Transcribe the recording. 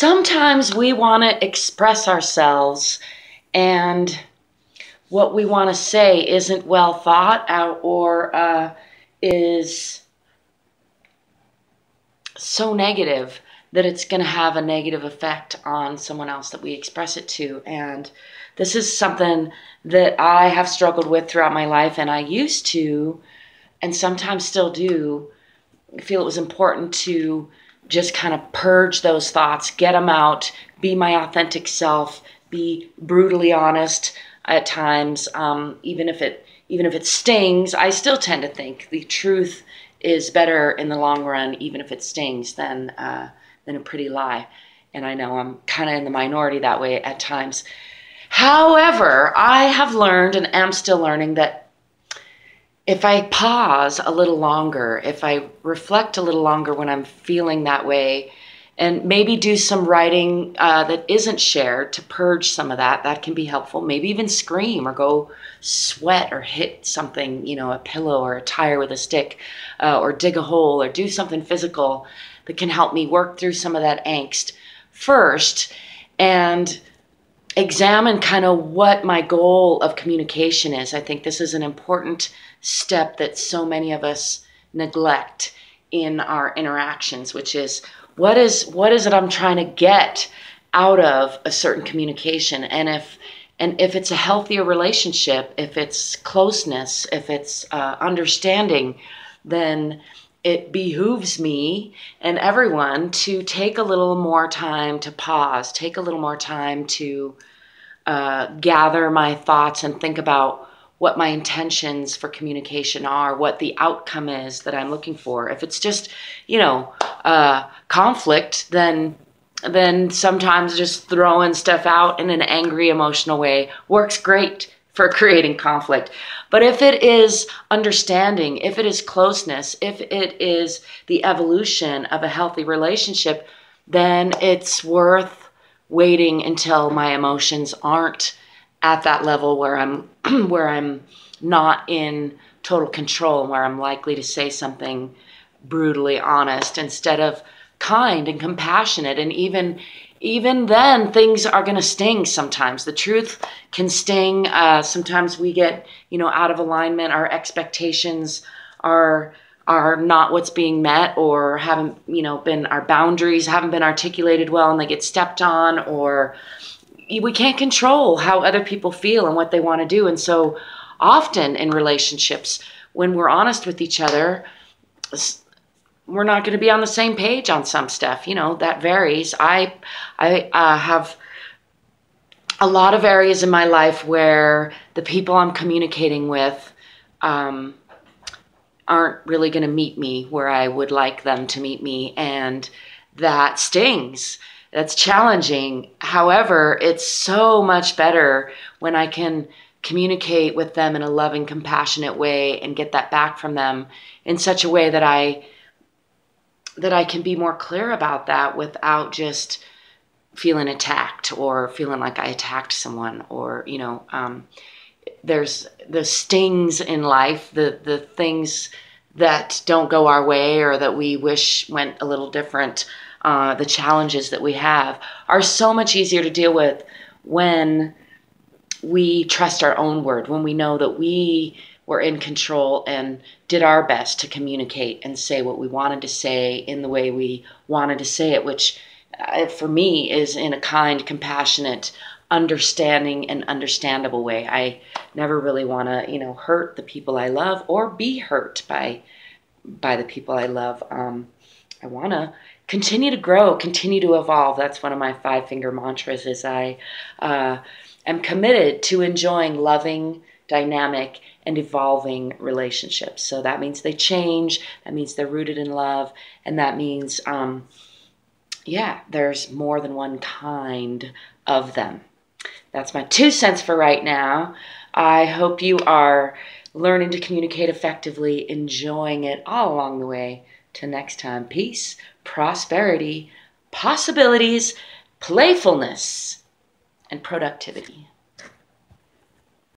Sometimes we want to express ourselves, and what we want to say isn't well thought out or is so negative that it's going to have a negative effect on someone else that we express it to. And this is something that I have struggled with throughout my life, and I used to, and sometimes still do, feel it was important to just kind of purge those thoughts, get them out, be my authentic self, be brutally honest at times, even if it stings. I still tend to think the truth is better in the long run, even if it stings, than a pretty lie. And I know I'm kind of in the minority that way at times. However, I have learned and am still learning that if I pause a little longer, if I reflect a little longer when I'm feeling that way, and maybe do some writing that isn't shared to purge some of that, that can be helpful. Maybe even scream or go sweat or hit something, you know, a pillow or a tire with a stick, or dig a hole or do something physical that can help me work through some of that angst first, and examine kind of what my goal of communication is. I think this is an important step that so many of us neglect in our interactions, which is what is it I'm trying to get out of a certain communication? And if it's a healthier relationship, if it's closeness, if it's understanding, then it behooves me and everyone to take a little more time to pause, take a little more time to gather my thoughts and think about what my intentions for communication are, what the outcome is that I'm looking for. If it's just, you know, conflict, then sometimes just throwing stuff out in an angry, emotional way works great for creating conflict. But if it is understanding, if it is closeness, if it is the evolution of a healthy relationship, then it's worth waiting until my emotions aren't at that level where I'm not in total control, where I'm likely to say something brutally honest instead of kind and compassionate. And even then, things are going to sting sometimes. The truth can sting. Sometimes we get, you know, out of alignment. Our expectations are not what's being met, or haven't, you know, been, our boundaries haven't been articulated well, and they get stepped on. Or we can't control how other people feel and what they want to do. And so often in relationships, when we're honest with each other, we're not going to be on the same page on some stuff. You know, that varies. I have a lot of areas in my life where the people I'm communicating with aren't really going to meet me where I would like them to meet me, and that stings. That's challenging. However, it's so much better when I can communicate with them in a loving, compassionate way and get that back from them in such a way that I can be more clear about that without just feeling attacked or feeling like I attacked someone. Or, you know, there's the stings in life, the things that don't go our way or that we wish went a little different. The challenges that we have are so much easier to deal with when we trust our own word, when we know that we were in control and did our best to communicate and say what we wanted to say in the way we wanted to say it, which for me is in a kind, compassionate, understanding, and understandable way. I never really want to, you know, hurt the people I love or be hurt by the people I love. I want to continue to grow, continue to evolve. That's one of my 5-finger mantras, is I am committed to enjoying loving, dynamic, and evolving relationships. So that means they change, that means they're rooted in love, and that means, yeah, there's more than one kind of them. That's my 2 cents for right now. I hope you are learning to communicate effectively, enjoying it all along the way. Till next time, peace, prosperity, possibilities, playfulness, and productivity.